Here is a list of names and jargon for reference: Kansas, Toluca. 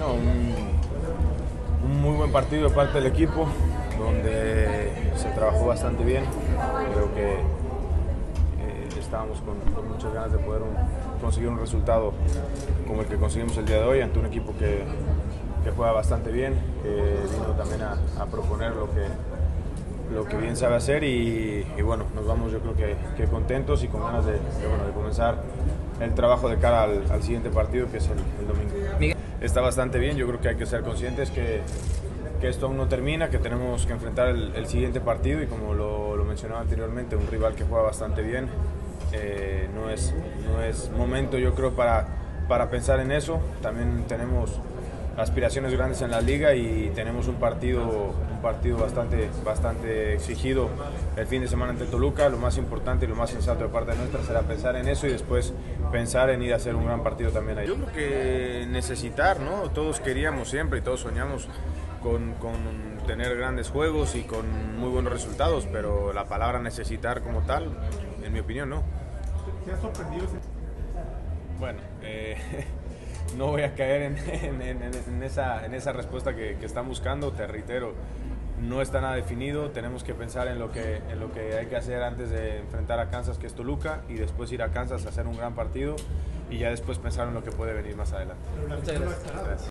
no, un muy buen partido de parte del equipo, donde se trabajó bastante bien. Creo que estábamos con muchas ganas de poder conseguir un resultado como el que conseguimos el día de hoy ante un equipo que juega bastante bien, que vino también a proponer lo que bien sabe hacer y bueno, nos vamos yo creo que contentos y con ganas de comenzar el trabajo de cara al siguiente partido, que es el domingo. Está bastante bien, yo creo que hay que ser conscientes que esto aún no termina, que tenemos que enfrentar el siguiente partido y como lo mencionaba anteriormente, un rival que juega bastante bien. No es momento yo creo para pensar en eso, también tenemos aspiraciones grandes en la liga y tenemos un partido bastante exigido el fin de semana ante Toluca. Lo más importante y lo más sensato de parte nuestra será pensar en eso y después pensar en ir a hacer un gran partido también ahí. Yo creo que necesitar, ¿no? Todos queríamos siempre y todos soñamos con tener grandes juegos y con muy buenos resultados, pero la palabra necesitar como tal, en mi opinión, no. ¿Te has sorprendido? Bueno, no voy a caer en esa respuesta que están buscando, te reitero, no está nada definido, tenemos que pensar en lo que hay que hacer antes de enfrentar a Kansas, que es Toluca, y después ir a Kansas a hacer un gran partido y ya después pensar en lo que puede venir más adelante. Muchas gracias.